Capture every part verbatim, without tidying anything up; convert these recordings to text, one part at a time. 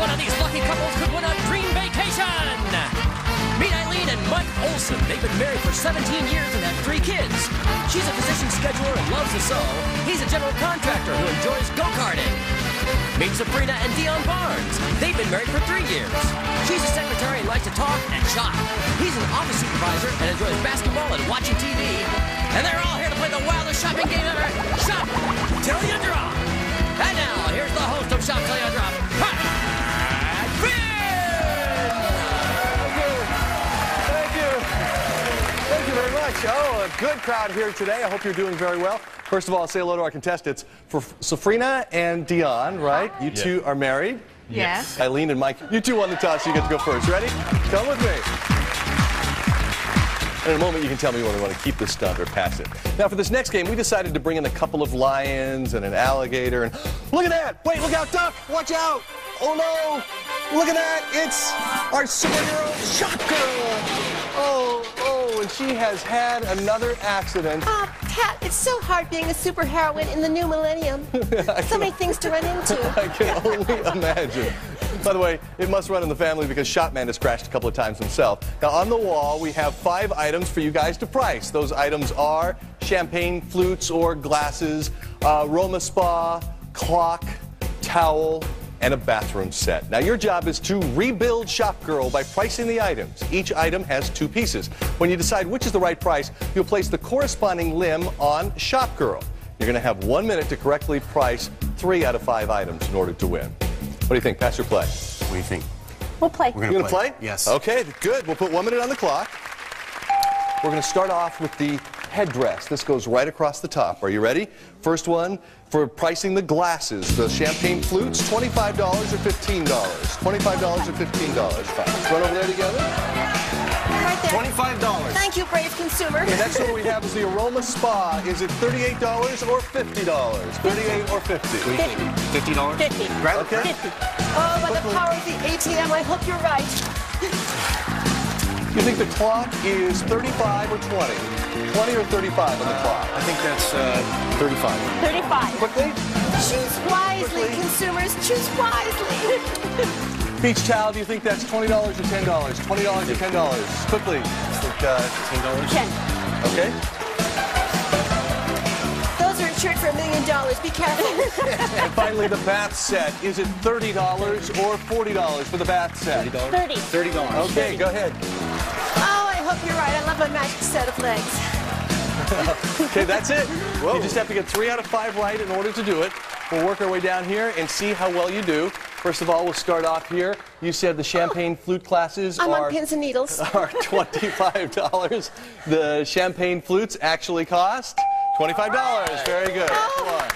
One of these lucky couples could win a dream vacation. Meet Eileen and Mike Olsen. They've been married for seventeen years and have three kids. She's a physician scheduler and loves to sew. He's a general contractor who enjoys go-karting. Meet Sophronia and Deone Barnes. They've been married for three years. She's a secretary and likes to talk and shop. He's an office supervisor and enjoys basketball and watching T V. And they're all here to play the wildest shopping game ever. Shop Till You Drop. And now, here's the host of Shop Till You Drop. Oh, a good crowd here today. I hope you're doing very well. First of all, I'll say hello to our contestants. For Sophronia and Deone, right? You yeah. two are married. Yes. yes. Eileen and Mike, you two won the toss, so you get to go first. Ready? Come with me. In a moment, you can tell me whether we want to keep this stuff or pass it. Now, for this next game, we decided to bring in a couple of lions and an alligator. And look at that! Wait, look out, duck! Watch out! Oh no! Look at that! It's our superhero Shop Girl. Oh. And she has had another accident. Ah, oh, Pat, it's so hard being a superheroine in the new millennium. So many things to run into. I can only imagine. By the way, it must run in the family because Shopman has crashed a couple of times himself. Now, on the wall, we have five items for you guys to price. Those items are champagne flutes or glasses, uh, Aroma Spa, clock, towel, and a bathroom set. Now your job is to rebuild Shop Girl by pricing the items. Each item has two pieces. When you decide which is the right price, you'll place the corresponding limb on Shop Girl. You're gonna have one minute to correctly price three out of five items in order to win. What do you think, pass or play? What do you think? We'll play. We're gonna You're gonna play? play? Yes. Okay, good, we'll put one minute on the clock. We're gonna start off with the headdress. This goes right across the top. Are you ready? First one for pricing the glasses, the champagne flutes, twenty-five dollars or fifteen dollars? twenty-five dollars or fifteen dollars? Run over there together. Right there. twenty-five dollars. Thank you, brave consumer. The next one we have is the Aroma Spa. Is it thirty-eight dollars or fifty dollars? thirty-eight dollars or fifty dollars? fifty. fifty dollars? fifty. Right? Okay. fifty. Oh, by the power of the A T M, I hope you're right. You think the clock is thirty-five or twenty? twenty or thirty-five on the clock? Uh, I think that's uh, thirty-five. thirty-five. Quickly? Choose wisely, Quickly. consumers. Choose wisely. Beach towel, do you think that's twenty dollars or ten dollars? twenty dollars or ten dollars? Quickly. I think uh, ten dollars. ten. Okay. Those are insured for a million dollars. Be careful. And finally, the bath set. Is it thirty dollars or forty dollars for the bath set? thirty dollars. thirty. thirty dollars. Okay, thirty. Go ahead. Oh, I hope you're right. I love my magic set of legs. Okay, that's it. Whoa. You just have to get three out of five right in order to do it. We'll work our way down here and see how well you do. First of all, we'll start off here. You said the champagne oh, flute classes I'm are, on pins and needles. are twenty-five dollars. The champagne flutes actually cost twenty-five dollars. Right. Very good. Oh.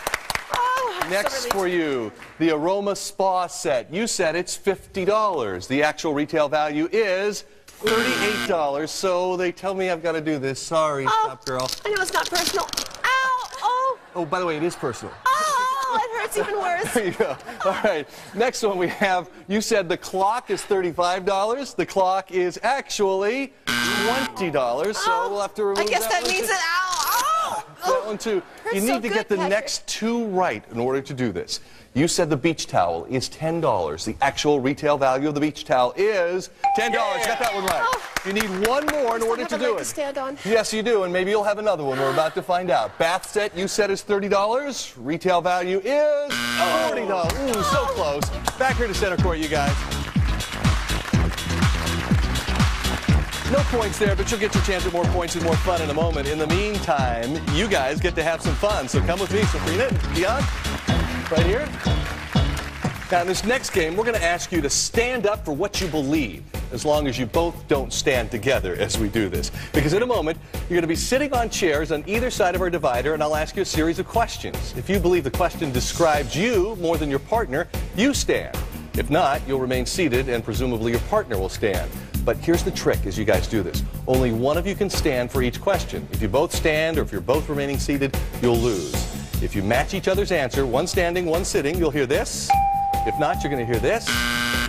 Oh, Next so for you, the Aroma Spa set. You said it's fifty dollars. The actual retail value is thirty-eight dollars, so they tell me I've got to do this. Sorry, oh, Shop Girl. I know it's not personal. Ow! Oh! Oh, by the way, it is personal. Oh, it hurts even worse. There you go. All right, next one we have, you said the clock is thirty-five dollars. The clock is actually twenty dollars, so oh, we'll have to remove that I guess that, that means an ow! Oh! That one, too. You need so to get the Patrick. next two right in order to do this. You said the beach towel is ten dollars. The actual retail value of the beach towel is ten dollars. Yeah. You got that one right. Oh. You need one more in order to do it. To stand on. Yes, you do, and maybe you'll have another one. We're about to find out. Bath set, you said is thirty dollars. Retail value is forty dollars. Oh. Ooh, so close. Back here to center court, you guys. No points there, but you'll get your chance at more points and more fun in a moment. In the meantime, you guys get to have some fun. So come with me, Sophronia, Deone. Right here. Now, in this next game, we're going to ask you to stand up for what you believe, as long as you both don't stand together as we do this. Because in a moment, you're going to be sitting on chairs on either side of our divider, and I'll ask you a series of questions. If you believe the question describes you more than your partner, you stand. If not, you'll remain seated, and presumably your partner will stand. But here's the trick as you guys do this. Only one of you can stand for each question. If you both stand, or if you're both remaining seated, you'll lose. If you match each other's answer, one standing, one sitting, you'll hear this. If not, you're going to hear this.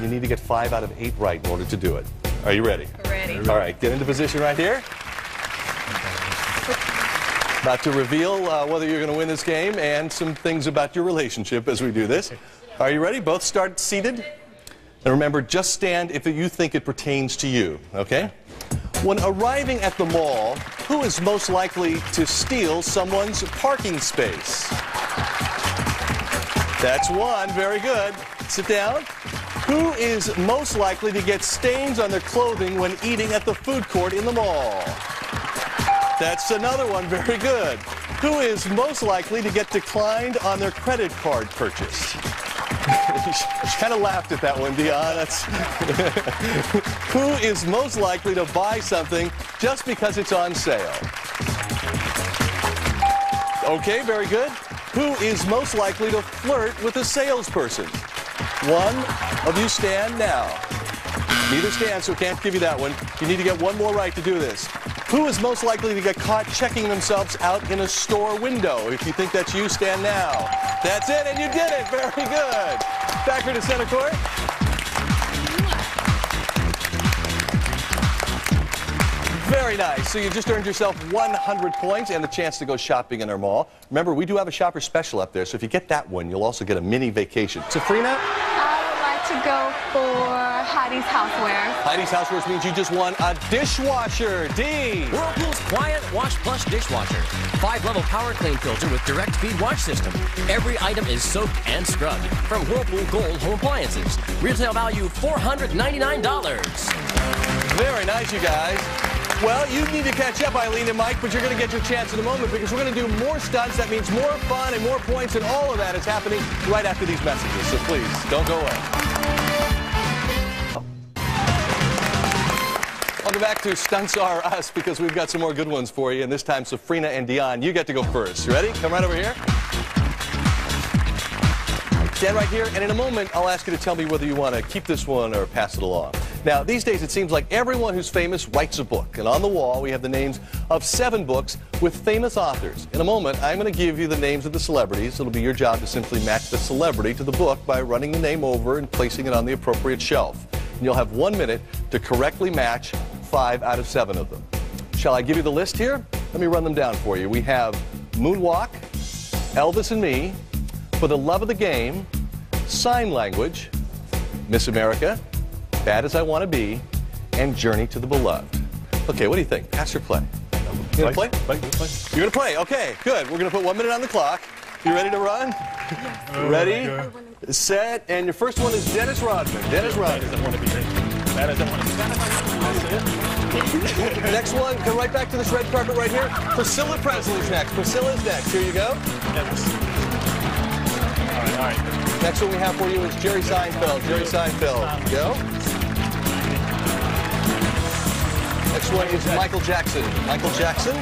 You need to get five out of eight right in order to do it. Are you ready? Ready. All right, get into position right here. About to reveal uh, whether you're going to win this game and some things about your relationship as we do this. Are you ready? Both start seated. And remember, just stand if you think it pertains to you, okay? When arriving at the mall, who is most likely to steal someone's parking space? That's one. Very good. Sit down. Who is most likely to get stains on their clothing when eating at the food court in the mall? That's another one. Very good. Who is most likely to get declined on their credit card purchase? She kind of laughed at that one, Deone. That's who is most likely to buy something just because it's on sale? Okay, very good. Who is most likely to flirt with a salesperson? One of you stand now. Neither stand, so can't give you that one. You need to get one more right to do this. Who is most likely to get caught checking themselves out in a store window? If you think that's you, stand now. That's it, and you did it. Very good. Back here to center court. Very nice. So you just earned yourself one hundred points and the chance to go shopping in our mall. Remember, we do have a shopper special up there, so if you get that one, you'll also get a mini vacation. Sophronia? I would like to go for Heidi's Housewares. Heidi's Housewares means you just won a dishwasher. D. Whirlpool's Quiet Wash Plus Dishwasher. Five-level power clean filter with direct feed wash system. Every item is soaked and scrubbed. From Whirlpool Gold Home Appliances. Retail value four hundred ninety-nine dollars. Very nice, you guys. Well, you need to catch up, Eileen and Mike, but you're going to get your chance in a moment because we're going to do more stunts. That means more fun and more points, and all of that is happening right after these messages. So please, don't go away. Welcome back to Stunts Are Us, because we've got some more good ones for you, and this time Sophronia and Deone, you get to go first. You ready? Come right over here. Stand right here, and in a moment I'll ask you to tell me whether you want to keep this one or pass it along. Now, these days it seems like everyone who's famous writes a book, and on the wall we have the names of seven books with famous authors. In a moment, I'm going to give you the names of the celebrities. It'll be your job to simply match the celebrity to the book by running the name over and placing it on the appropriate shelf. And you'll have one minute to correctly match five out of seven of them. Shall I give you the list here? Let me run them down for you. We have Moonwalk, Elvis and Me, For the Love of the Game, Sign Language, Miss America, Bad As I Wanna Be, and Journey to the Beloved. Okay, what do you think? Pass or play? You gonna play? play? play. You're gonna play, okay, good. We're gonna put one minute on the clock. You ready to run? Yes. Oh, ready, set, and your first one is Dennis Rodman. Dennis Rodman. Bad as I wanna be. Bad as I wanna be. Bad as I wanna be. Next one, go right back to this red carpet right here. Priscilla Presley's next. Priscilla's next. Here you go. Yes. All right, all right. Next one we have for you is Jerry Seinfeld. Jerry Seinfeld. Go. Next one is Michael Jackson. Michael Jackson.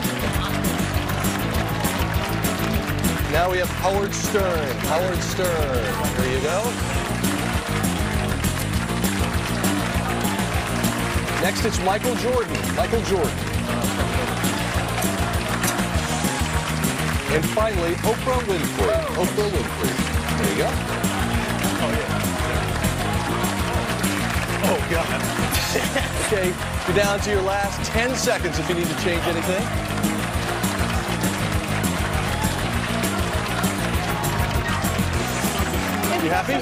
Now we have Howard Stern. Howard Stern. Here you go. Next, it's Michael Jordan. Michael Jordan. And finally, Oprah Winfrey. Oprah Winfrey. There you go. Oh, yeah. Oh, God. Okay, go down to your last ten seconds if you need to change anything. You happy?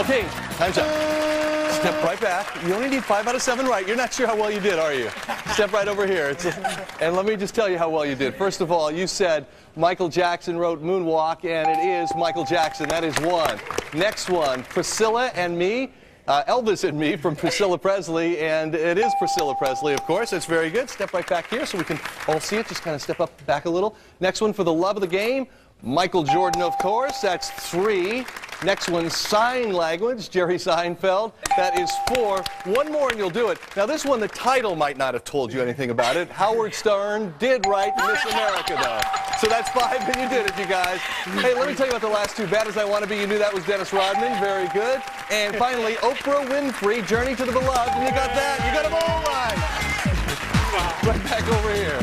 Okay, time's up. Step right back. You only need five out of seven right. You're not sure how well you did, are you? Step right over here. It's a, and let me just tell you how well you did. First of all, you said Michael Jackson wrote Moonwalk, and it is Michael Jackson. That is one. Next one, Priscilla and Me, uh, Elvis and Me from Priscilla Presley, and it is Priscilla Presley, of course. That's very good. Step right back here so we can all see it. Just kind of step up back a little. Next one, For the Love of the Game, Michael Jordan, of course. That's three. Next one, Sign Language, Jerry Seinfeld. That is four. One more and you'll do it. Now this one, the title might not have told you anything about it. Howard Stern did write Miss America, though. So that's five and you did it, you guys. Hey, let me tell you about the last two. Bad As I Wanna Be, you knew that was Dennis Rodman. Very good. And finally, Oprah Winfrey, Journey to the Beloved. And you got that. You got them all right. Right back over here.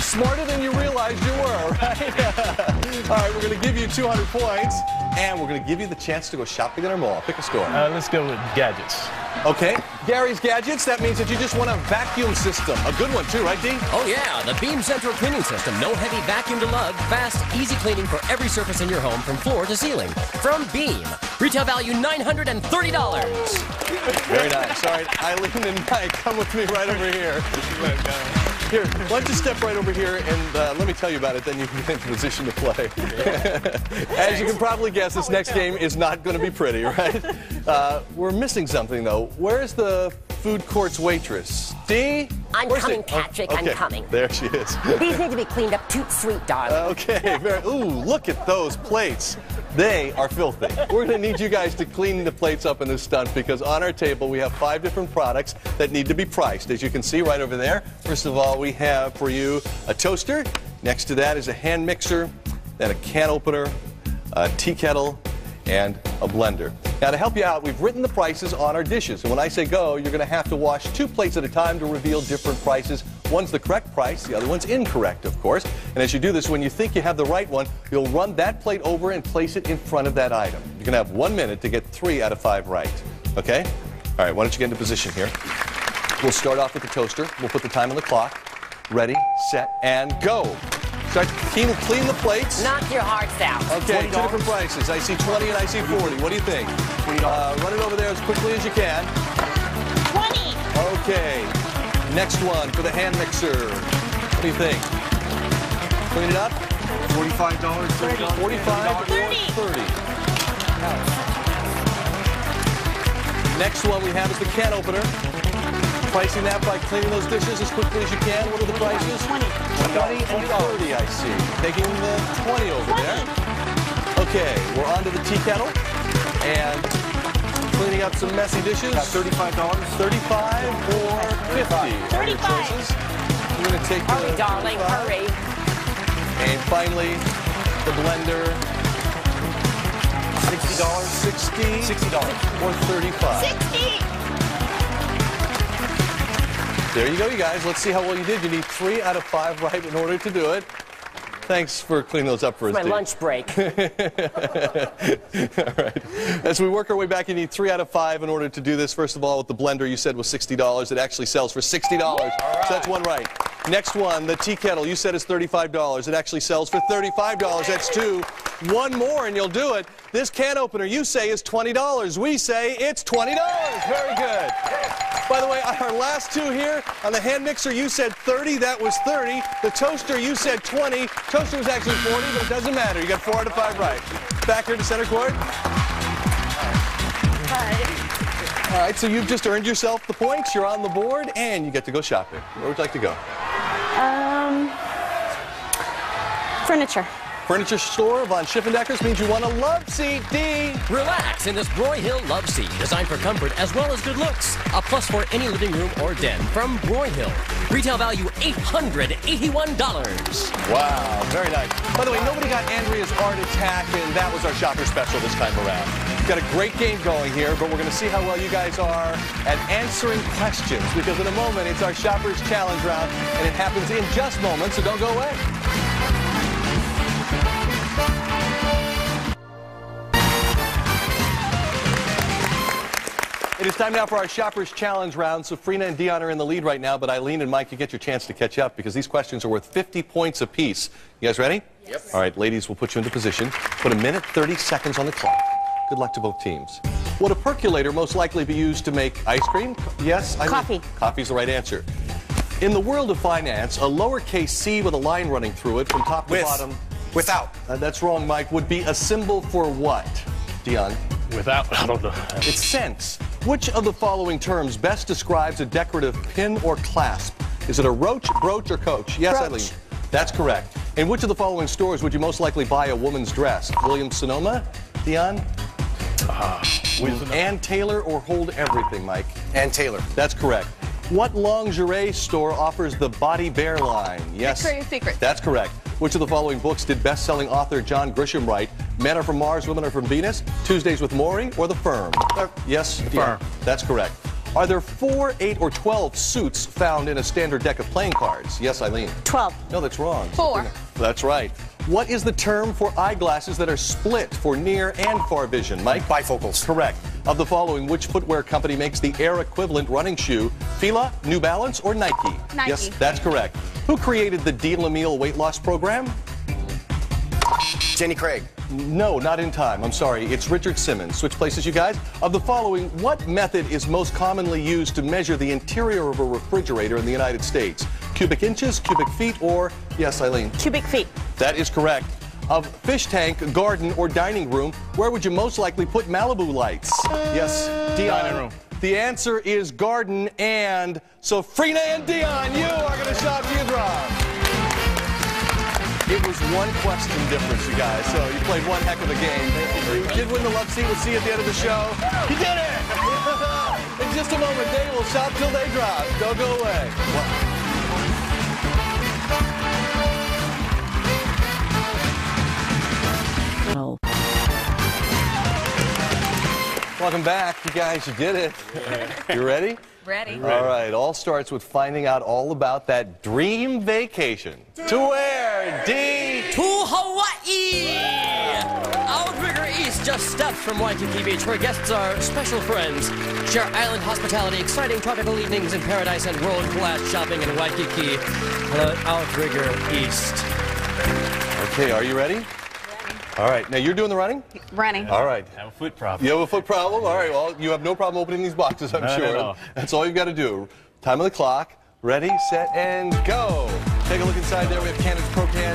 Smarter than you realized you were, right? All right, we're going to give you two hundred points, and we're going to give you the chance to go shopping at our mall. Pick a store. Uh, let's go with gadgets. Okay. Gary's Gadgets, that means that you just want a vacuum system. A good one, too, right, Dee? Oh, yeah. The Beam Central Cleaning System. No heavy vacuum to lug. Fast, easy cleaning for every surface in your home, from floor to ceiling. From Beam. Retail value nine hundred thirty dollars. Very nice. All right, Eileen and Mike, come with me right over here. Here, why don't you step right over here and uh, let me tell you about it, then you can get into position to play. As you can probably guess, this next game is not going to be pretty, right? Uh, we're missing something, though. Where's the food court's waitress? Dee? I'm Where's coming, it? Patrick. Oh, okay. I'm coming. There she is. These need to be cleaned up toot sweet, darling. Uh, okay. Very, ooh, look at those plates. They are filthy. We're going to need you guys to clean the plates up in this stunt, because on our table we have five different products that need to be priced. As you can see right over there, first of all, we have for you a toaster. Next to that is a hand mixer, then a can opener, a tea kettle, and a blender. Now, to help you out, we've written the prices on our dishes. And when I say go, you're going to have to wash two plates at a time to reveal different prices. One's the correct price, the other one's incorrect, of course. And as you do this, when you think you have the right one, you'll run that plate over and place it in front of that item. You're going to have one minute to get three out of five right. Okay? All right, why don't you get into position here? We'll start off with the toaster. We'll put the time on the clock. Ready, set, and go. Start to clean the plates. Knock your hearts out. Okay, two different prices. I see twenty and I see forty. What do you think? Uh, run it over there as quickly as you can. twenty. Okay. Next one for the hand mixer. What do you think? Clean it up. Forty-five dollars. Thirty. Forty-five. Thirty. Thirty. Next one we have is the can opener. Pricing that by cleaning those dishes as quickly as you can. What are the prices? twenty. twenty and thirty, I see. Taking the twenty over there. Okay, we're on to the tea kettle. And cleaning up some messy dishes. About thirty-five dollars. thirty-five or fifty. thirty-five. I'm going to take the hurry, darling, hurry. And finally, the blender. sixty dollars. sixty. sixty dollars. Or thirty-five. sixty. There you go, you guys. Let's see how well you did. You need three out of five right in order to do it. Thanks for cleaning those up for us. It's my Dee. Lunch break. All right. As we work our way back, you need three out of five in order to do this. First of all, with the blender you said was sixty dollars. It actually sells for sixty dollars. All right. So that's one right. Next one, the tea kettle. You said it's thirty-five dollars. It actually sells for thirty-five dollars. That's two. One more and you'll do it. This can opener you say is twenty dollars. We say it's twenty dollars. Very good. By the way, our last two here, on the hand mixer, you said thirty, that was thirty. The toaster, you said twenty. Toaster was actually forty, but it doesn't matter. You got four out of five right. Back here to center court. Hi. All right, so you've just earned yourself the points. You're on the board, and you get to go shopping. Where would you like to go? Um, furniture. Furniture store, Vaughn Schiffendecker's, means you want a love seat, Dee. Relax in this Broyhill love seat, designed for comfort as well as good looks. A plus for any living room or den from Broyhill. Retail value eight hundred eighty-one dollars. Wow, very nice. By the way, nobody got Andrea's Art Attack, and that was our shopper special this time around. We've got a great game going here, but we're going to see how well you guys are at answering questions, because in a moment, it's our shopper's challenge round, and it happens in just moments, so don't go away. It is time now for our Shopper's Challenge round. Sophronia and Deone are in the lead right now, but Eileen and Mike, you get your chance to catch up, because these questions are worth fifty points apiece. You guys ready? Yep. All right, ladies, we'll put you into position. Put a minute, thirty seconds on the clock. Good luck to both teams. Would a percolator most likely be used to make ice cream? Yes? Coffee. I mean, coffee's the right answer. In the world of finance, a lowercase c with a line running through it from top to with, bottom. Without. Uh, that's wrong, Mike. Would be a symbol for what, Deone? Without, I don't know. It's cents. Which of the following terms best describes a decorative pin or clasp? Is it a roach, brooch, or coach? Yes, brooch. Eileen. That's correct. In which of the following stores would you most likely buy a woman's dress? Williams-Sonoma, Deone? Uh, Ann Taylor, or Hold Everything, Mike? Ann Taylor. That's correct. What lingerie store offers the Body Bear line? Yes. Victoria's Secret. That's correct. Which of the following books did best-selling author John Grisham write? Men Are From Mars, Women Are From Venus, Tuesdays with Maury, or The Firm? Yes, The Firm. That's correct. Are there four, eight, or twelve suits found in a standard deck of playing cards? Yes, Eileen. Twelve. No, that's wrong. Four. That's right. What is the term for eyeglasses that are split for near and far vision, Mike? Bifocals. Correct. Of the following, which footwear company makes the Air equivalent running shoe? Fila, New Balance, or Nike? Nike. Yes, that's correct. Who created the D-Lamille weight loss program? Jenny Craig. No, not in time. I'm sorry. It's Richard Simmons. Switch places, you guys. Of the following, what method is most commonly used to measure the interior of a refrigerator in the United States? Cubic inches, cubic feet, or... Yes, Eileen? Cubic feet. That is correct. Of fish tank, garden, or dining room, where would you most likely put Malibu lights? Yes, Deone. Dining room. The answer is garden, and... Sophronia and Deone, you are going to Shop Till You Drop. It was one question difference, you guys, so you played one heck of a game. You did win the love seat. We'll see you at the end of the show. You did it! In just a moment, they will shop till they drop. Don't go away. Wow. Welcome back, you guys. You did it. Yeah. You ready? Ready. All right. All starts with finding out all about that dream vacation. To where, D? To Hawaii. Yeah. Outrigger East, just steps from Waikiki Beach, where guests are special friends, share island hospitality, exciting tropical evenings in paradise, and world-class shopping in Waikiki. Uh, Outrigger East. Okay. Are you ready? All right. Now, you're doing the running? Running. All right. I have a foot problem. You have a foot problem? All right. Well, you have no problem opening these boxes, I'm Not sure. At all. That's all you've got to do. Time on the clock. Ready, set, and go. Take a look inside there. We have Canon's ProCan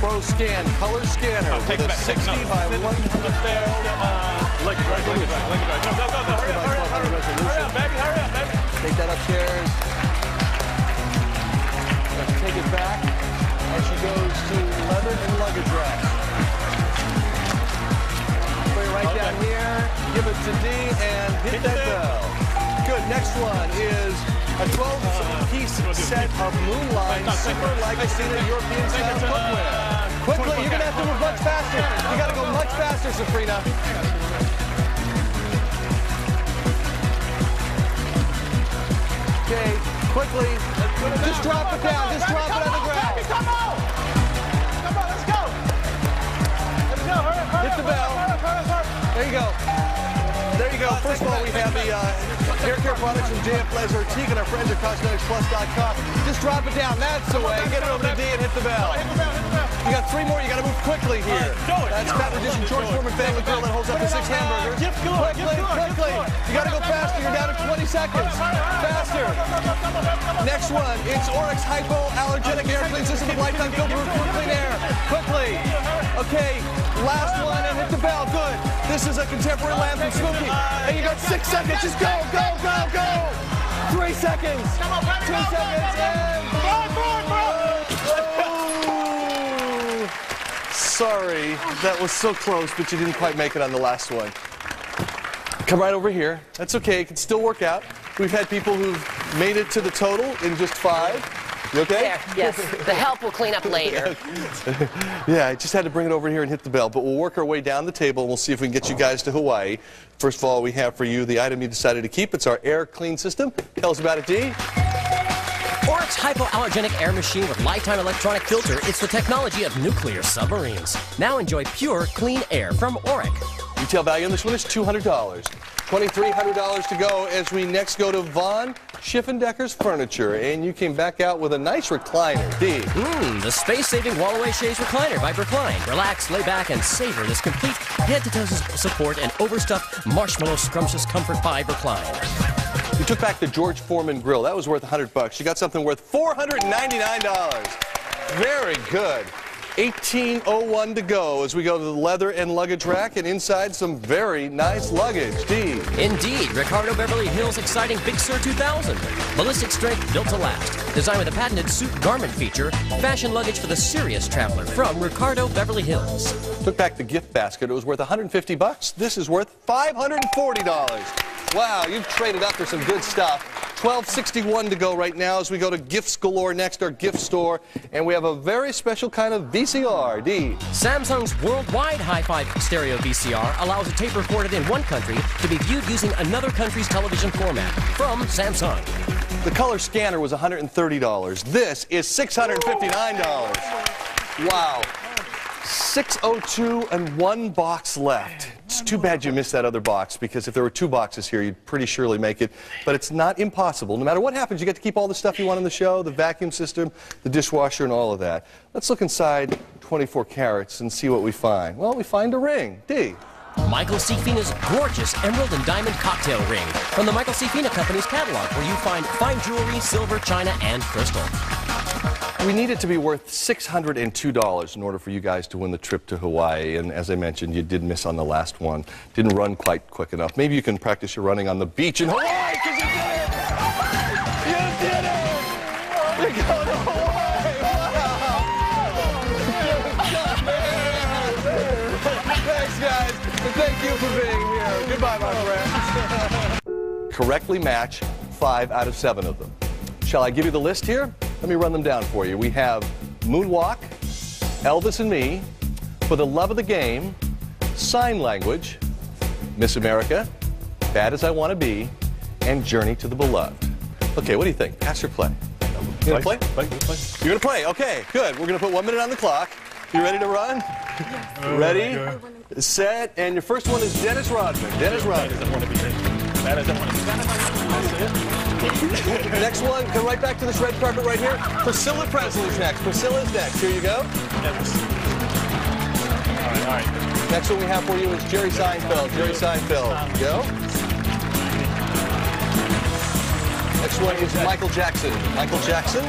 Pro Scan color scanner oh, with a sixty by one hundred barrel. Look, right, look, right, look, right. Go, go, go, go. Hurry up, hurry up, hurry up, hurry up, baby, hurry up, baby. Take that upstairs. Let's take it back as she goes to leather and luggage rack. Right okay. down here, give it to D and hit, hit that bell. Good, next one is a twelve-piece uh, set of Moonline no, Super Legatina European-style uh, footwear. Uh, Quickly, you're going to have to move much faster. you got to go much faster, Sophronia. Okay, quickly. Just drop it down. Just drop it on the ground. Come on, come on, let's go. Let's go, hurry, hurry, hit the bell. There you go. There you go. First of all, we have the uh, hair care products from J F. Lesser, Teague, and our friends at cosmetics plus dot com. Just drop it down. That's the way. Get it over to D and hit the bell. You got three more. You got to move quickly here. That's Pat Magician, George Foreman family grill that holds up to six hamburgers. Quickly, quickly. You got to go faster. You're down to twenty seconds. Faster. Next one. It's Oreck's hypoallergenic air clean system with lifetime filter for clean air. Quickly. Okay. Last one and hit the bell. Good. This is a contemporary lamb from Smokey. And you got six seconds. Just go, go, go, go. Three seconds. Two seconds. And... Oh. Sorry. That was so close, but you didn't quite make it on the last one. Come right over here. That's okay. It can still work out. We've had people who've made it to the total in just five. You okay? There, yes. The help will clean up later. Yeah, I just had to bring it over here and hit the bell, but we'll work our way down the table and we'll see if we can get you guys to Hawaii. First of all, we have for you the item you decided to keep. It's our air clean system. Tell us about it, D. Oreck's hypoallergenic air machine with lifetime electronic filter. It's the technology of nuclear submarines. Now enjoy pure, clean air from Oreck. Retail value on this one is two hundred dollars. twenty-three hundred dollars to go as we next go to Vaughn Schiffendecker's Furniture. And you came back out with a nice recliner, D. Mmm, the space-saving wall-away chaise recliner by Brookline. Relax, lay back, and savor this complete head-to-toe support and overstuffed marshmallow scrumptious comfort by Brookline. You took back the George Foreman grill. That was worth one hundred bucks. You got something worth four hundred ninety-nine dollars. Very good. eighteen oh one to go as we go to the leather and luggage rack, and inside some very nice luggage. D. Indeed. Ricardo Beverly Hills' exciting Big Sur two thousand. Ballistic strength built to last. Designed with a patented suit garment feature. Fashion luggage for the serious traveler from Ricardo Beverly Hills. Took back the gift basket. It was worth one hundred fifty bucks. This is worth five hundred forty dollars. Wow, you've traded up for some good stuff. twelve sixty-one to go right now as we go to Gifts Galore next, our gift store. And we have a very special kind of V C R, D. Samsung's worldwide hi-fi stereo V C R allows a tape recorded in one country to be viewed using another country's television format from Samsung. The color scanner was one hundred thirty dollars. This is six hundred fifty-nine dollars. Wow. six oh two and one box left. It's too bad you missed that other box, because if there were two boxes here, you'd pretty surely make it. But it's not impossible. No matter what happens, you get to keep all the stuff you want on the show, the vacuum system, the dishwasher, and all of that. Let's look inside twenty-four carats and see what we find. Well, we find a ring. D. Michael Cifina's gorgeous emerald and diamond cocktail ring from the Michael Cifina Company's catalog, where you find fine jewelry, silver, china, and crystal. We need it to be worth six hundred and two dollars in order for you guys to win the trip to Hawaii. And as I mentioned, you did miss on the last one. Didn't run quite quick enough. Maybe you can practice your running on the beach in Hawaii, because you did it! You did it! We're going to Hawaii! Wow! Thanks, guys. And thank you for being here. Goodbye, my friends. Correctly match five out of seven of them. Shall I give you the list here? Let me run them down for you. We have Moonwalk, Elvis and Me, For the Love of the Game, Sign Language, Miss America, Bad As I Wanna Be, and Journey to the Beloved. Okay, what do you think? Pass or play? You gonna play? Play. Play. You're gonna play, okay, good. We're gonna put one minute on the clock. You ready to run? Yes. Oh, ready, set, and your first one is Dennis Rodman. Dennis Rodman. Bad as I wanna be. Bad as I wanna be. Bad as I wanna be. That's it. Next one, go right back to this red carpet right here. Priscilla Presley's next. Priscilla's next. Here you go. Yes. All right, all right. Next one we have for you is Jerry Seinfeld. Jerry Seinfeld. Go. Next one is Michael Jackson. Michael Jackson.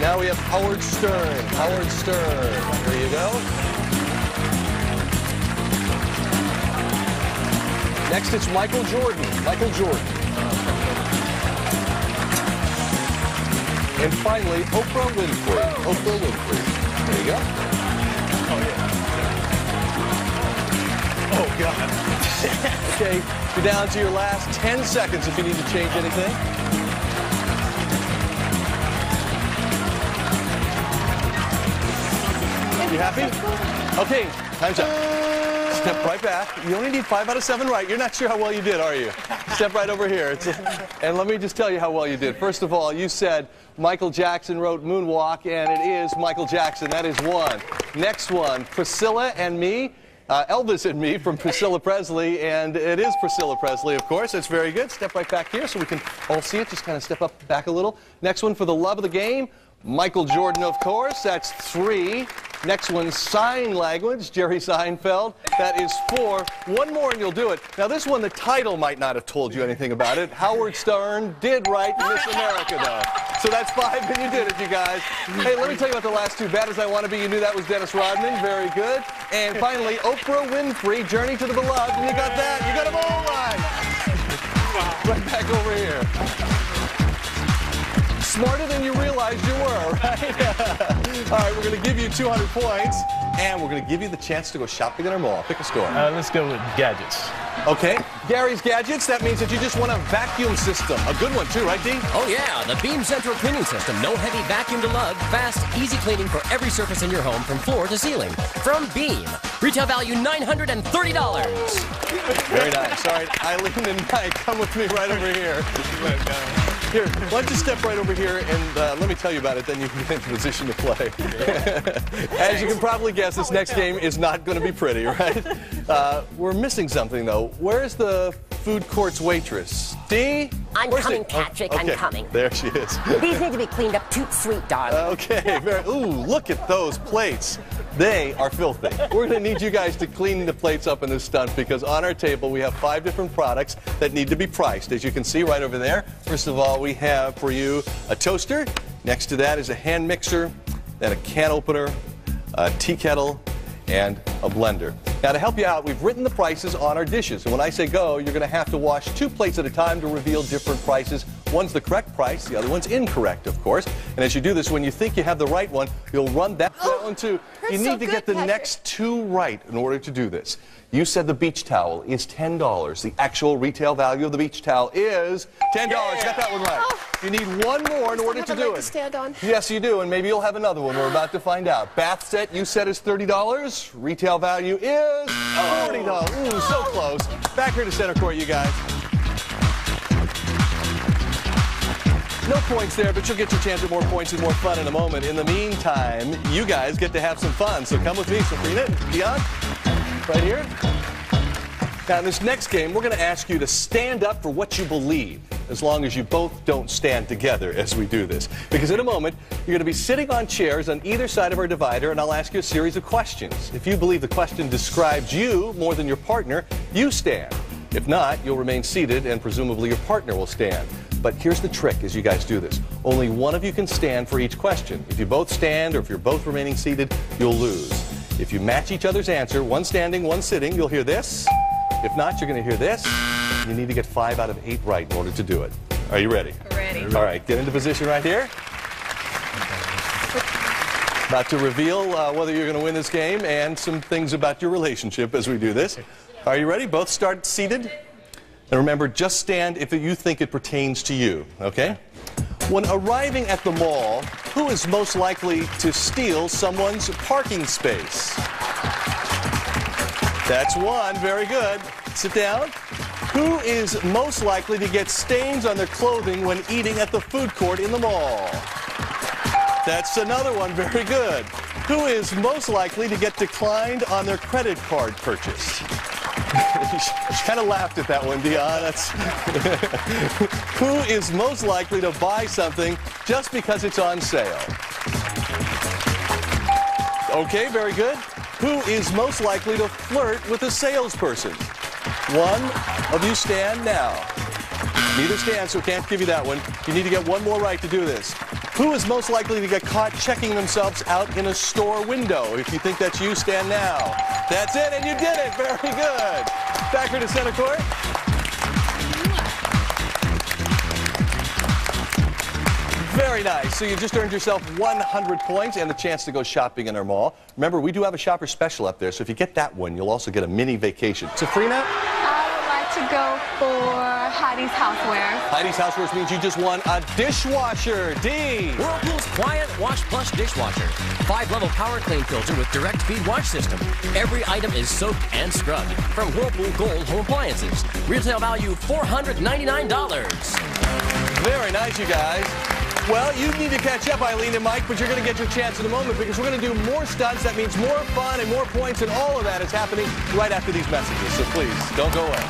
Now we have Howard Stern. Howard Stern. Here you go. Next, it's Michael Jordan. Michael Jordan. And finally, Oprah Winfrey. Oprah Winfrey. There you go. Oh, yeah. Oh, God. Okay, you're down to your last ten seconds if you need to change anything. You happy? Okay, time's up. Step right back. You only need five out of seven right. You're not sure how well you did, are you? Step right over here. It's a, and let me just tell you how well you did. First of all, you said Michael Jackson wrote Moonwalk, and it is Michael Jackson. That is one. Next one, Priscilla and Me, uh, Elvis and Me from Priscilla Presley, and it is Priscilla Presley, of course. That's very good. Step right back here so we can all see it. Just kind of step up back a little. Next one, For the Love of the Game, Michael Jordan, of course. That's three. Next one, Sign Language, Jerry Seinfeld. That is four. One more and you'll do it. Now this one, the title might not have told you anything about it. Howard Stern did write Miss America, though. So that's five, and you did it, you guys. Hey, let me tell you about the last two. Bad As I Wanna Be, you knew that was Dennis Rodman. Very good. And finally, Oprah Winfrey, Journey to the Beloved. And you got that. You got them all right. Right back over here. Smarter than you realized you were, right? All right, we're going to give you two hundred points, and we're going to give you the chance to go shopping at our mall. Pick a store. Uh, let's go with gadgets. Okay. Gary's Gadgets, that means that you just want a vacuum system. A good one, too, right, Dee? Oh, yeah. The Beam Central Cleaning System. No heavy vacuum to lug. Fast, easy cleaning for every surface in your home, from floor to ceiling. From Beam. Retail value, nine hundred thirty dollars. Very nice. All right, Eileen and Mike, come with me right over here. Here, why don't you step right over here and uh, let me tell you about it, then you can get into position to play. As you can probably guess, this next game is not going to be pretty, right? Uh, we're missing something, though. Where's the food court's waitress? Dee? I'm Where's coming, it? Patrick. Oh, okay. I'm coming. There she is. These need to be cleaned up toot sweet, darling. Okay. Very, ooh, look at those plates. They are filthy. We're going to need you guys to clean the plates up in this stunt, because on our table we have five different products that need to be priced. As you can see right over there, first of all, we have for you a toaster. Next to that is a hand mixer, then a can opener, a tea kettle, and a blender. Now, to help you out, we've written the prices on our dishes. And when I say go, you're going to have to wash two plates at a time to reveal different prices. One's the correct price, the other one's incorrect, of course. And as you do this, when you think you have the right one, you'll run that, oh, that one too. You need so to good, get the Patrick. next two right in order to do this. You said the beach towel is ten dollars. The actual retail value of the beach towel is ten dollars. Yeah. You got that one right. Oh. You need one more in order to do it. To stand on. Yes, you do, and maybe you'll have another one. We're about to find out. Bath set, you said, is thirty dollars. Retail value is forty dollars. Oh. Ooh, so close. Back here to center court, you guys. No points there, but you'll get your chance at more points and more fun in a moment. In the meantime, you guys get to have some fun. So come with me, Sophronia, Deone, right here. Now, in this next game, we're going to ask you to stand up for what you believe, as long as you both don't stand together as we do this. Because in a moment, you're going to be sitting on chairs on either side of our divider, and I'll ask you a series of questions. If you believe the question describes you more than your partner, you stand. If not, you'll remain seated, and presumably your partner will stand. But here's the trick as you guys do this. Only one of you can stand for each question. If you both stand, or if you're both remaining seated, you'll lose. If you match each other's answer, one standing, one sitting, you'll hear this. If not, you're going to hear this. You need to get five out of eight right in order to do it. Are you ready? Ready. All right, get into position right here. About to reveal uh, whether you're going to win this game and some things about your relationship as we do this. Are you ready? Both start seated. And remember, just stand if you think it pertains to you, okay? When arriving at the mall, who is most likely to steal someone's parking space? That's one. Very good. Sit down. Who is most likely to get stains on their clothing when eating at the food court in the mall? That's another one. Very good. Who is most likely to get declined on their credit card purchase? She kind of laughed at that one, Deone. That's Who is most likely to buy something just because it's on sale? Okay, very good. Who is most likely to flirt with a salesperson? One of you stand now. Neither stand, so can't give you that one. You need to get one more right to do this. Who is most likely to get caught checking themselves out in a store window? If you think that's you, stand now. That's it, and you did it. Very good. Back here to center court. Very nice. So you just earned yourself one hundred points and the chance to go shopping in our mall. Remember, we do have a shopper special up there, so if you get that one, you'll also get a mini vacation. Sophronia? I would like to go for Heidi's Housewares. Heidi's Housewares means you just won a dishwasher. D. Whirlpool's Quiet Wash Plus Dishwasher. Five-level power clean filter with direct feed wash system. Every item is soaked and scrubbed. From Whirlpool Gold Home Appliances. Retail value four hundred ninety-nine dollars. Very nice, you guys. Well, you need to catch up, Eileen and Mike, but you're going to get your chance in a moment because we're going to do more stunts. That means more fun and more points, and all of that is happening right after these messages. So please, don't go away.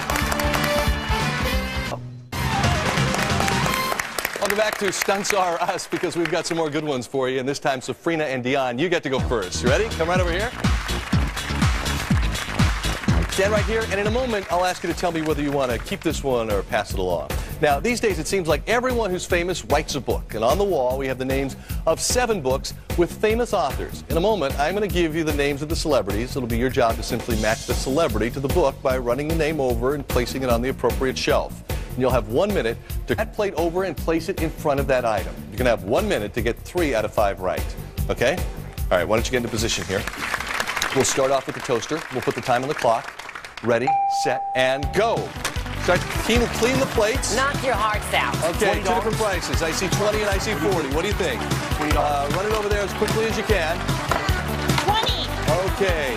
Welcome back to Stunts Are Us because we've got some more good ones for you, and this time, Sophronia and Deone, you get to go first. You ready? Come right over here. Stand right here, and in a moment, I'll ask you to tell me whether you want to keep this one or pass it along. Now, these days, it seems like everyone who's famous writes a book. And on the wall, we have the names of seven books with famous authors. In a moment, I'm going to give you the names of the celebrities. It'll be your job to simply match the celebrity to the book by running the name over and placing it on the appropriate shelf. And you'll have one minute to get that plate over and place it in front of that item. You're going to have one minute to get three out of five right. Okay? All right, why don't you get into position here? We'll start off with the toaster. We'll put the time on the clock. Ready, set, and go. Start to clean the plates. Knock your hearts out. Okay, two different prices. I see twenty and I see forty. What do you think? Uh, run it over there as quickly as you can. twenty. Okay.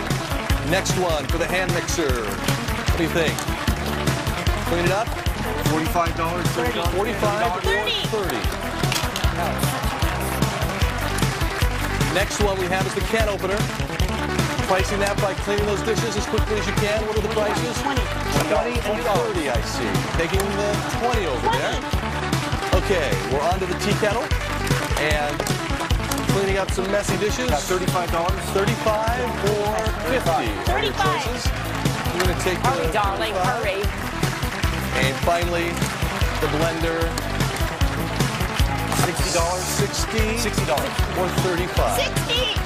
Next one for the hand mixer. What do you think? Clean it up. forty-five dollars. thirty dollars. forty-five dollars. thirty. thirty. Next one we have is the can opener. Pricing that by cleaning those dishes as quickly as you can. What are the prices? twenty. twenty and thirty, I see. Taking the twenty over there. Okay, we're on to the tea kettle. And cleaning up some messy dishes. thirty-five dollars. thirty-five or fifty. thirty-five. I'm going to take the hurry, darling, hurry. And finally, the blender. sixty dollars. sixty. sixty dollars. Or thirty-five. sixty.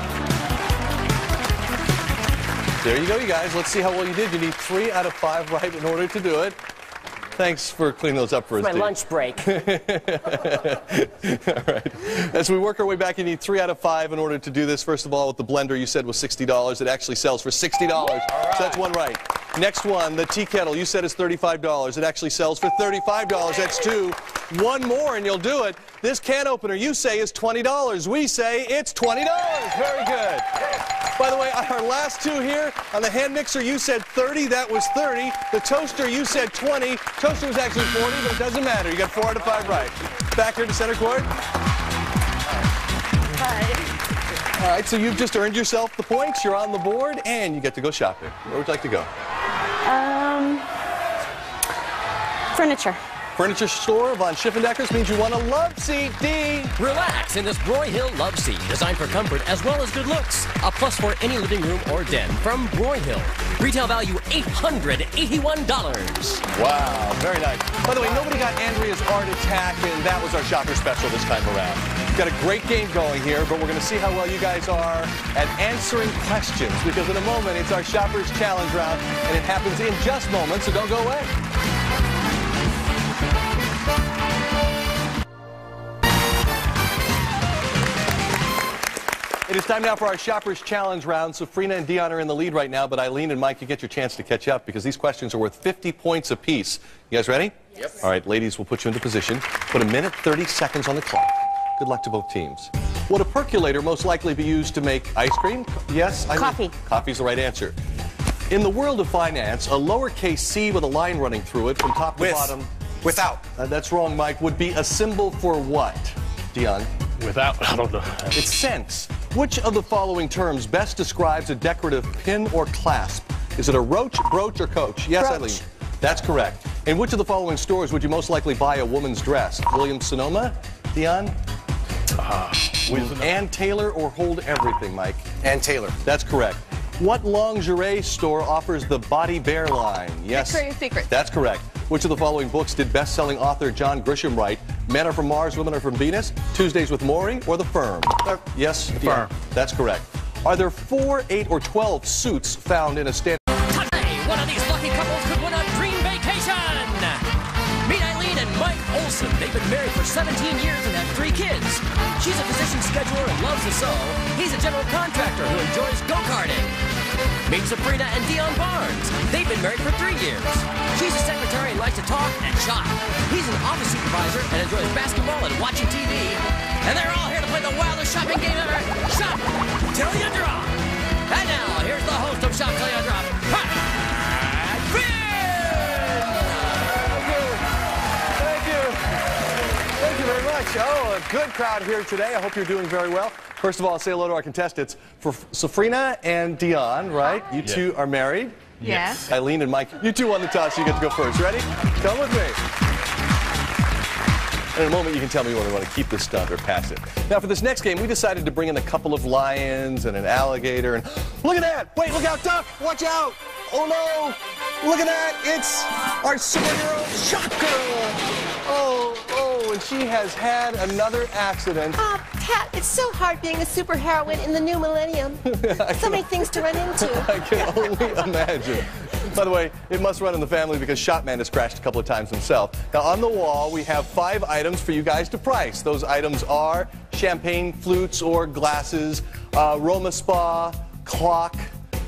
There you go, you guys. Let's see how well you did. You need three out of five right in order to do it. Thanks for cleaning those up for us, my dude. Lunch break. All right. As we work our way back, you need three out of five in order to do this. First of all, with the blender you said was sixty dollars. It actually sells for sixty dollars. All right. So that's one right. Next one, the tea kettle you said is thirty-five dollars. It actually sells for thirty-five dollars. That's two. One more and you'll do it. This can opener you say is twenty dollars. We say it's twenty dollars. Very good. By the way, our last two here, on the hand mixer, you said thirty. That was thirty. The toaster, you said twenty. Toaster was actually forty, but it doesn't matter. You got four out of five right. Back here to center court. Hi. All right, so you've just earned yourself the points. You're on the board, and you get to go shopping. Where would you like to go? Um, furniture. Furniture store, Vaughn Schiffendecker's, means you want a love seat, D. Relax in this Broyhill love seat, designed for comfort as well as good looks. A plus for any living room or den from Broyhill. Retail value eight hundred eighty-one dollars. Wow, very nice. By the way, nobody got Andrea's Art Attack, and that was our shopper special this time around. We've got a great game going here, but we're going to see how well you guys are at answering questions, because in a moment, it's our shopper's challenge round, and it happens in just moments, so don't go away. It is time now for our Shoppers Challenge round. Sophronia and Deone are in the lead right now, but Eileen and Mike, you get your chance to catch up because these questions are worth fifty points apiece. You guys ready? Yep. All right, ladies, we'll put you into position. Put a minute, thirty seconds on the clock. Good luck to both teams. Would a percolator most likely be used to make ice cream? Yes, Eileen? Coffee. Coffee's the right answer. In the world of finance, a lowercase c with a line running through it from top to with. bottom. Without. Uh, that's wrong, Mike. Would be a symbol for what, Deone? Without. I don't know. It's cents. Which of the following terms best describes a decorative pin or clasp? Is it a roach, brooch, or coach? Yes, brooch. Eileen. That's correct. In which of the following stores would you most likely buy a woman's dress? Williams-Sonoma, Deone? Uh, mm. Ann Taylor or Hold Everything, Mike? Ann Taylor. That's correct. What lingerie store offers the Body Bear line? Yes. Victoria's Secret. That's correct. Which of the following books did best-selling author John Grisham write? Men Are From Mars, Women Are From Venus, Tuesdays with Maury, or The Firm? Uh, yes, The Firm. That's correct. Are there four, eight, or twelve suits found in a standard? Today, one of these lucky couples could win a dream vacation! Meet Eileen and Mike Olsen. They've been married for seventeen years and have three kids. She's a physician scheduler and loves the soul. He's a general contractor who enjoys go-karting. Meet Sophronia and Deone Barnes. They've been married for three years. She's a secretary and likes to talk and shop. He's an office supervisor and enjoys basketball and watching T V. And they're all here to play the wildest shopping game ever. Shop Till You Drop. And now, here's the host of Shop Till You Drop. Oh, a good crowd here today. I hope you're doing very well. First of all, I'll say hello to our contestants. For Sophronia and Deone, right? You yeah. two are married. Yes. Eileen and Mike, you two won the toss, so you get to go first. Ready? Come with me. In a moment, you can tell me whether you want to keep this stunt or pass it. Now, for this next game, we decided to bring in a couple of lions and an alligator. And look at that! Wait, look out, duck! Watch out! Oh no! Look at that! It's our superhero Shop Girl. Oh, oh, and she has had another accident. Ah, oh, Pat, it's so hard being a superheroine in the new millennium. So many things to run into. I can only imagine. By the way, it must run in the family because Shopman has crashed a couple of times himself. Now, on the wall, we have five items for you guys to price. Those items are champagne flutes or glasses, uh, Aroma Spa, clock,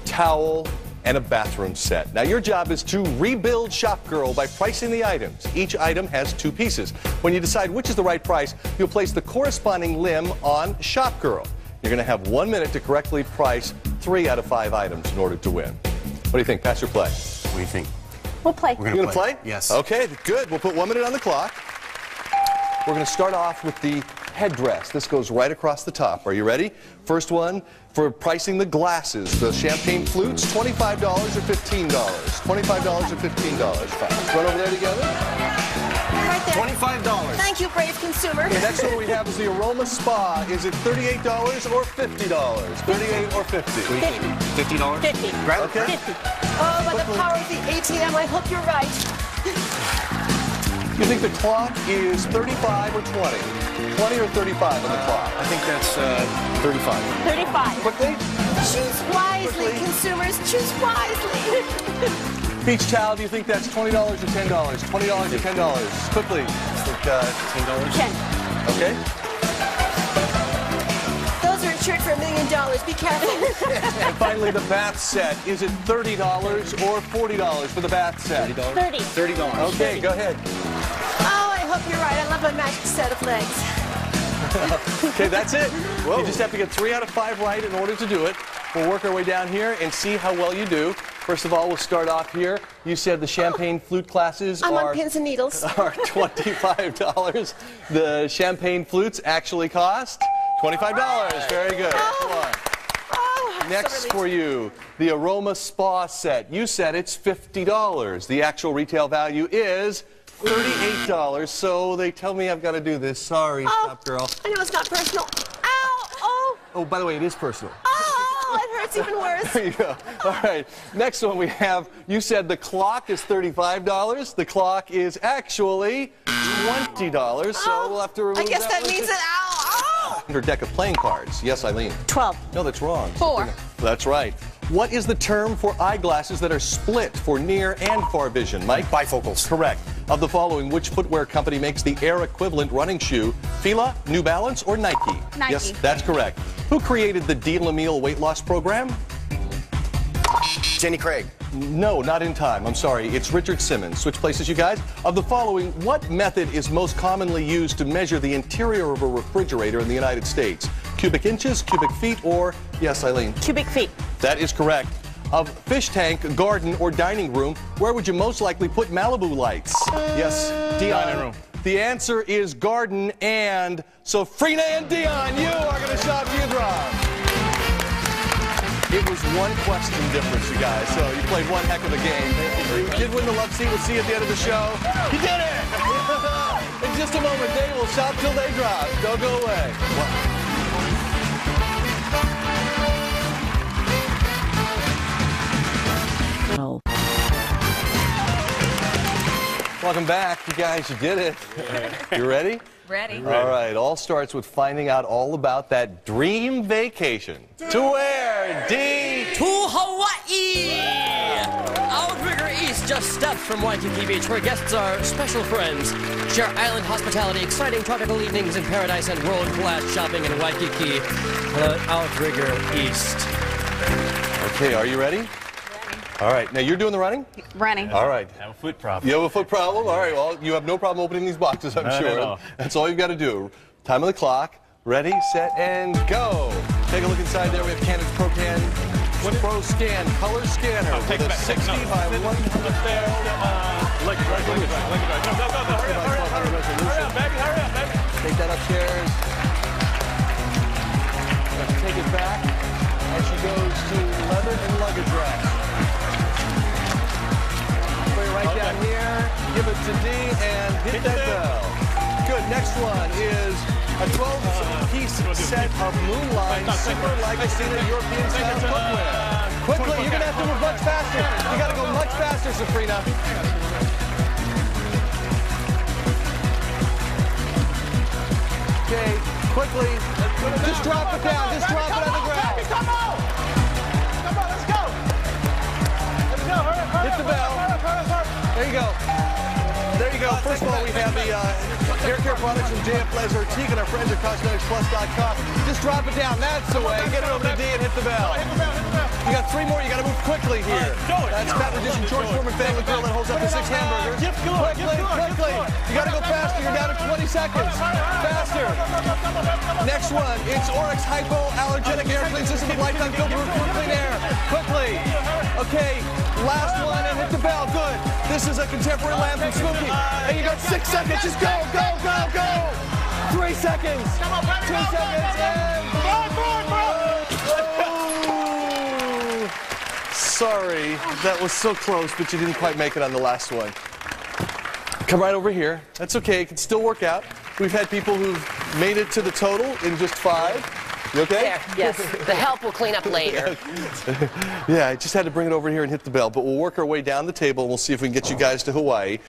towel, and a bathroom set. Now your job is to rebuild Shop Girl by pricing the items. Each item has two pieces. When you decide which is the right price, you'll place the corresponding limb on Shop Girl. You're gonna have one minute to correctly price three out of five items in order to win. What do you think, pass or play? What do you think? We'll play. We're gonna You're gonna play. play? Yes. Okay, good, we'll put one minute on the clock. We're gonna start off with the headdress. This goes right across the top. Are you ready? First one for pricing the glasses. The champagne flutes, twenty-five dollars or fifteen dollars? twenty-five dollars or fifteen dollars? Run over there together. Right there. twenty-five dollars. Thank you, brave consumer. The next one we have is the Aroma Spa. Is it thirty-eight dollars or fifty dollars? thirty-eight dollars or fifty dollars? fifty dollars. fifty dollars. Right? Okay. fifty. Oh, by the power of the A T M, I hope you're right. You think the clock is thirty-five or twenty? twenty or thirty-five on the clock? Uh, I think that's uh, thirty-five. thirty-five. Quickly? Choose wisely, Quickly. consumers. Choose wisely. Beach towel, do you think that's twenty dollars or ten dollars? twenty dollars or ten dollars? Quickly. I think uh, ten dollars. ten. Okay. Those are insured for a million dollars. Be careful. And finally, the bath set. Is it thirty dollars or forty dollars for the bath set? thirty dollars. thirty. thirty dollars. Okay, thirty. Go ahead. Oh, I hope you're right. I love my magic set of legs. Okay, that's it. Whoa. You just have to get three out of five right in order to do it. We'll work our way down here and see how well you do. First of all, we'll start off here. You said the champagne oh, flute classes I'm are, on pins and needles. are twenty-five dollars. The champagne flutes actually cost twenty-five dollars. Right. Very good. Oh. Oh, Next so for you, the Aroma Spa set. You said it's fifty dollars. The actual retail value is thirty-eight dollars. So they tell me I've got to do this. Sorry, oh, stop girl. I know it's not personal. Ow! Oh! Oh, by the way, it is personal. Oh! It hurts even worse. There you go. All right. Next one we have, you said the clock is thirty-five dollars. The clock is actually twenty dollars. Oh, so we'll have to remove I guess that, that means it out. Oh. Your deck of playing cards. Yes, Eileen. twelve. No, that's wrong. four. That's right. What is the term for eyeglasses that are split for near and far vision, Mike? Bifocals. Correct. Of the following, which footwear company makes the Air equivalent running shoe? Fila, New Balance, or Nike? Nike. Yes, that's correct. Who created the Deal a Meal weight loss program? Jenny Craig. No, not in time. I'm sorry. It's Richard Simmons. Switch places, you guys. Of the following, what method is most commonly used to measure the interior of a refrigerator in the United States? Cubic inches, cubic feet, or, yes, Eileen? Cubic feet. That is correct. Of fish tank, garden, or dining room, where would you most likely put Malibu lights? Yes, Deone. Dining room. The answer is garden, and so Sophronia and Deone, you are going to Shop Till You Drop. It was one question difference, you guys, so you played one heck of a game. You did win the love seat. We'll see you at the end of the show. You did it! In just a moment, they will shop till they drop. Don't go away. What? No. Welcome back, you guys. You did it. Yeah. You ready? Ready. All right. All starts with finding out all about that dream vacation. To, to where, D? To Hawaii. Yeah. Outrigger East just steps from Waikiki Beach, where guests are special friends, share island hospitality, exciting tropical evenings in paradise, and world-class shopping in Waikiki. Uh, Outrigger East. Okay. Are you ready? All right, now you're doing the running? Running. All right. I have a foot problem. You have a foot problem? All right, well, you have no problem opening these boxes, I'm Not sure. All. That's all you've got to do. Time of the clock. Ready, set, and go. Take a look inside there. We have Canon's Pro Can, Pro Scan, Color Scanner. I'll take with a back. sixty by one hundred. Uh, like right, like right, like right. No, no, no, no, hurry up, hurry up, hurry up, hurry up, baby, hurry up, baby. Take that upstairs. Let's take it back as she goes to leather and luggage rack. Right okay. down here, give it to D and hit, hit that bell. Good, next one is a twelve-piece uh, set of Moonline Super Legatina European style cookware. Uh, Quickly, you're going to have to move much faster. You got to go much faster, Sophronia. Okay, quickly. Just drop it down, just drop it on the ground. Come on, come on, let's go. Let's go, hurry up, hurry up. Hit the bell. There you go. There you go. First of all, we have the uh, hair care products from J F Les Ortigue and our friends at cosmetics plus dot com. Just drop it down. That's the way. Get it over to D and hit the bell. Hit the bell. Hit the bell. You got three more. You got to move quickly here. That's Pat Magician, George Foreman family grill that holds up to six hamburgers. Quickly, quickly. You got to go faster. You're down to twenty seconds. Faster. Next one. It's Oreck's hypoallergenic air clean system with lifetime filter for clean air. Quickly. Okay. Last one and hit the bell. Good. This is a contemporary lamb from Smokey. And you got six seconds. Just go, go, go, go. Three seconds. Two seconds. And run, run, run. Oh. Sorry. That was so close, but you didn't quite make it on the last one. Come right over here. That's okay. It can still work out. We've had people who've made it to the total in just five. You okay? There, yes. The help will clean up later. Yeah, I just had to bring it over here and hit the bell, but we'll work our way down the table and we'll see if we can get you guys to Hawaii.